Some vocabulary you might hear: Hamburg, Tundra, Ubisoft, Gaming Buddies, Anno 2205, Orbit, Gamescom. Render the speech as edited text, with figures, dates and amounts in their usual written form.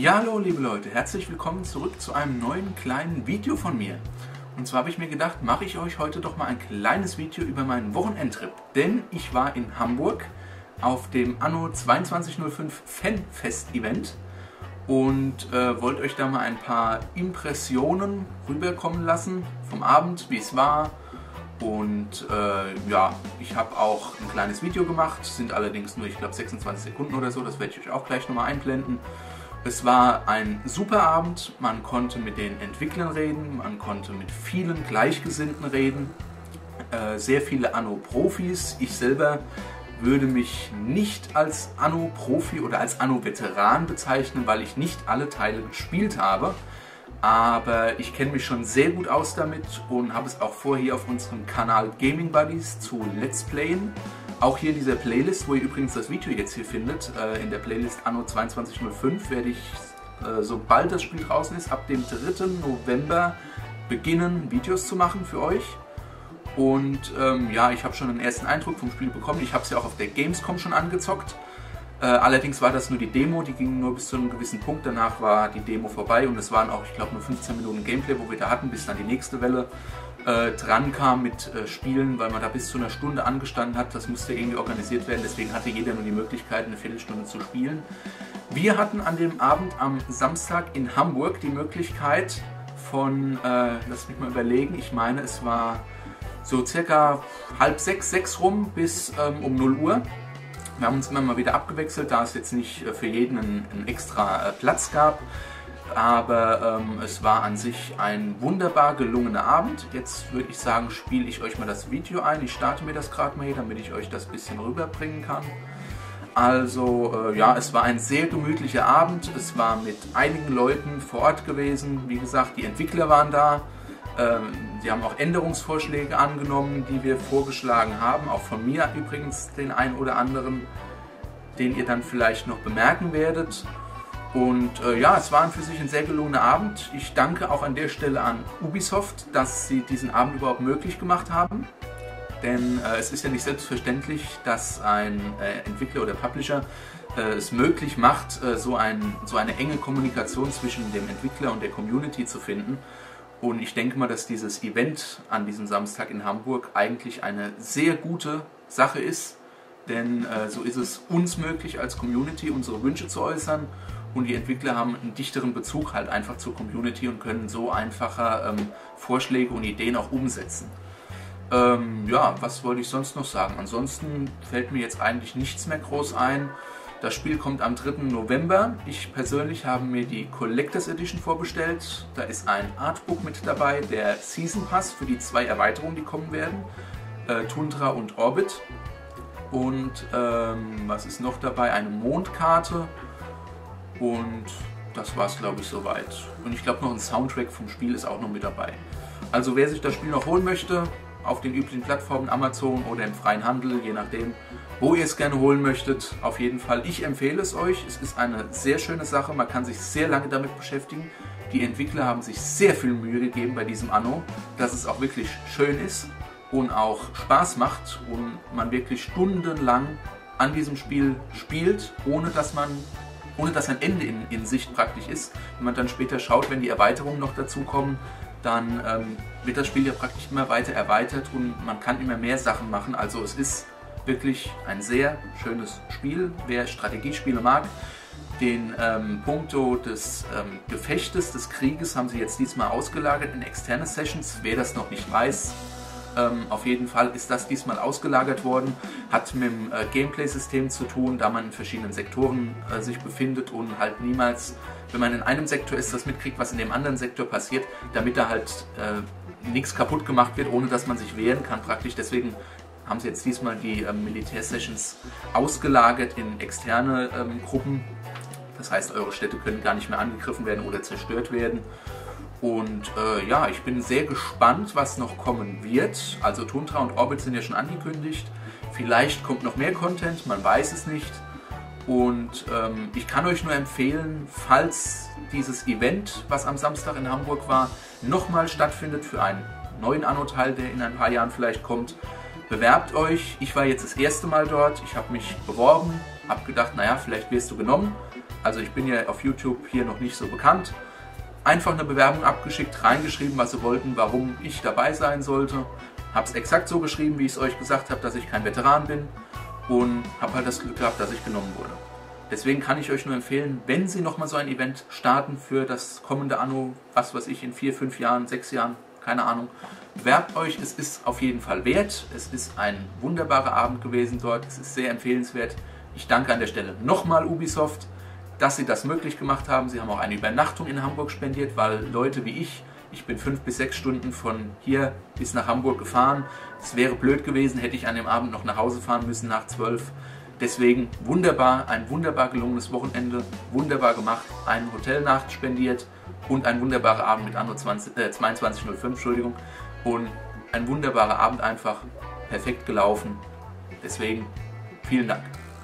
Ja, hallo liebe Leute, herzlich willkommen zurück zu einem neuen kleinen Video von mir. Und zwar habe ich mir gedacht, mache ich euch heute doch mal ein kleines Video über meinen Wochenendtrip. Denn ich war in Hamburg auf dem Anno 2205 Fanfest-Event und wollte euch da mal ein paar Impressionen rüberkommen lassen vom Abend, wie es war. Und ja, ich habe auch ein kleines Video gemacht, sind allerdings nur, ich glaube, 26 Sekunden oder so, das werde ich euch auch gleich nochmal einblenden. Es war ein super Abend, man konnte mit den Entwicklern reden, man konnte mit vielen Gleichgesinnten reden, sehr viele Anno-Profis. Ich selber würde mich nicht als Anno-Profi oder als Anno-Veteran bezeichnen, weil ich nicht alle Teile gespielt habe. Aber ich kenne mich schon sehr gut aus damit und habe es auch vorher hier auf unserem Kanal Gaming Buddies zu Let's Playen. Auch hier in dieser Playlist, wo ihr übrigens das Video jetzt hier findet, in der Playlist Anno 2205 werde ich, sobald das Spiel draußen ist, ab dem 3. November beginnen, Videos zu machen für euch. Und ja, ich habe schon einen ersten Eindruck vom Spiel bekommen. Ich habe es ja auch auf der Gamescom schon angezockt. Allerdings war das nur die Demo, die ging nur bis zu einem gewissen Punkt, danach war die Demo vorbei und es waren auch, ich glaube, nur 15 Minuten Gameplay, wo wir da hatten, bis dann die nächste Welle dran kam mit Spielen, weil man da bis zu einer Stunde angestanden hat, das musste irgendwie organisiert werden, deswegen hatte jeder nur die Möglichkeit, eine Viertelstunde zu spielen. Wir hatten an dem Abend am Samstag in Hamburg die Möglichkeit von, lass mich mal überlegen, ich meine, es war so circa 5:30, 6 rum bis um 0 Uhr. Wir haben uns immer mal wieder abgewechselt, da es jetzt nicht für jeden einen extra Platz gab. Aber es war an sich ein wunderbar gelungener Abend. Jetzt würde ich sagen, spiele ich euch mal das Video ein. Ich starte mir das gerade mal hier, damit ich euch das ein bisschen rüberbringen kann. Also ja, es war ein sehr gemütlicher Abend. Es war mit einigen Leuten vor Ort gewesen. Wie gesagt, die Entwickler waren da. Sie haben auch Änderungsvorschläge angenommen, die wir vorgeschlagen haben, auch von mir übrigens den einen oder anderen, den ihr dann vielleicht noch bemerken werdet. Und ja, es war für sich ein sehr gelungener Abend. Ich danke auch an der Stelle an Ubisoft, dass sie diesen Abend überhaupt möglich gemacht haben. Denn es ist ja nicht selbstverständlich, dass ein Entwickler oder Publisher es möglich macht, so eine enge Kommunikation zwischen dem Entwickler und der Community zu finden. Und ich denke mal, dass dieses Event an diesem Samstag in Hamburg eigentlich eine sehr gute Sache ist, denn so ist es uns möglich, als Community unsere Wünsche zu äußern und die Entwickler haben einen dichteren Bezug halt einfach zur Community und können so einfacher Vorschläge und Ideen auch umsetzen. Ja, was wollte ich sonst noch sagen? Ansonsten fällt mir jetzt eigentlich nichts mehr groß ein. Das Spiel kommt am 3. November. Ich persönlich habe mir die Collectors Edition vorbestellt. Da ist ein Artbook mit dabei, der Season Pass für die 2 Erweiterungen, die kommen werden. Tundra und Orbit. Und was ist noch dabei? Eine Mondkarte. Und das war es, glaube ich, soweit. Und ich glaube, noch ein Soundtrack vom Spiel ist auch noch mit dabei. Also wer sich das Spiel noch holen möchte, auf den üblichen Plattformen Amazon oder im freien Handel, je nachdem, wo ihr es gerne holen möchtet. Auf jeden Fall, ich empfehle es euch. Es ist eine sehr schöne Sache, man kann sich sehr lange damit beschäftigen. Die Entwickler haben sich sehr viel Mühe gegeben bei diesem Anno, dass es auch wirklich schön ist und auch Spaß macht und man wirklich stundenlang an diesem Spiel spielt, ohne dass ein Ende in Sicht praktisch ist. Wenn man dann später schaut, wenn die Erweiterungen noch dazukommen, dann wird das Spiel ja praktisch immer weiter erweitert und man kann immer mehr Sachen machen. Also es ist wirklich ein sehr schönes Spiel. Wer Strategiespiele mag, den Punkto des Gefechtes, des Krieges haben sie jetzt diesmal ausgelagert in externe Sessions. Wer das noch nicht weiß, auf jeden Fall ist das diesmal ausgelagert worden. Hat mit dem Gameplay-System zu tun, da man in verschiedenen Sektoren sich befindet und halt niemals, wenn man in einem Sektor ist, das mitkriegt, was in dem anderen Sektor passiert, damit da halt nichts kaputt gemacht wird, ohne dass man sich wehren kann praktisch. Deswegen haben sie jetzt diesmal die Militärsessions ausgelagert in externe Gruppen. Das heißt, eure Städte können gar nicht mehr angegriffen werden oder zerstört werden. Und ja, ich bin sehr gespannt, was noch kommen wird. Also Tundra und Orbit sind ja schon angekündigt. Vielleicht kommt noch mehr Content, man weiß es nicht. Und ich kann euch nur empfehlen, falls dieses Event, was am Samstag in Hamburg war, nochmal stattfindet für einen neuen Anno-Teil, der in ein paar Jahren vielleicht kommt, bewerbt euch. Ich war jetzt das erste Mal dort, ich habe mich beworben, habe gedacht, naja, vielleicht wirst du genommen. Also ich bin ja auf YouTube hier noch nicht so bekannt. Einfach eine Bewerbung abgeschickt, reingeschrieben, was sie wollten, warum ich dabei sein sollte. Hab's exakt so geschrieben, wie ich es euch gesagt habe, dass ich kein Veteran bin und habe halt das Glück gehabt, dass ich genommen wurde. Deswegen kann ich euch nur empfehlen, wenn Sie nochmal so ein Event starten für das kommende Anno, was weiß ich, in 4, 5 Jahren, 6 Jahren, keine Ahnung, bewerbt euch, es ist auf jeden Fall wert. Es ist ein wunderbarer Abend gewesen dort, es ist sehr empfehlenswert. Ich danke an der Stelle nochmal Ubisoft, dass sie das möglich gemacht haben. Sie haben auch eine Übernachtung in Hamburg spendiert, weil Leute wie ich bin 5 bis 6 Stunden von hier bis nach Hamburg gefahren. Es wäre blöd gewesen, hätte ich an dem Abend noch nach Hause fahren müssen nach 12. Deswegen wunderbar, ein wunderbar gelungenes Wochenende, wunderbar gemacht, eine Hotelnacht spendiert und ein wunderbarer Abend mit Anno 2205, Entschuldigung, und ein wunderbarer Abend einfach perfekt gelaufen. Deswegen vielen Dank.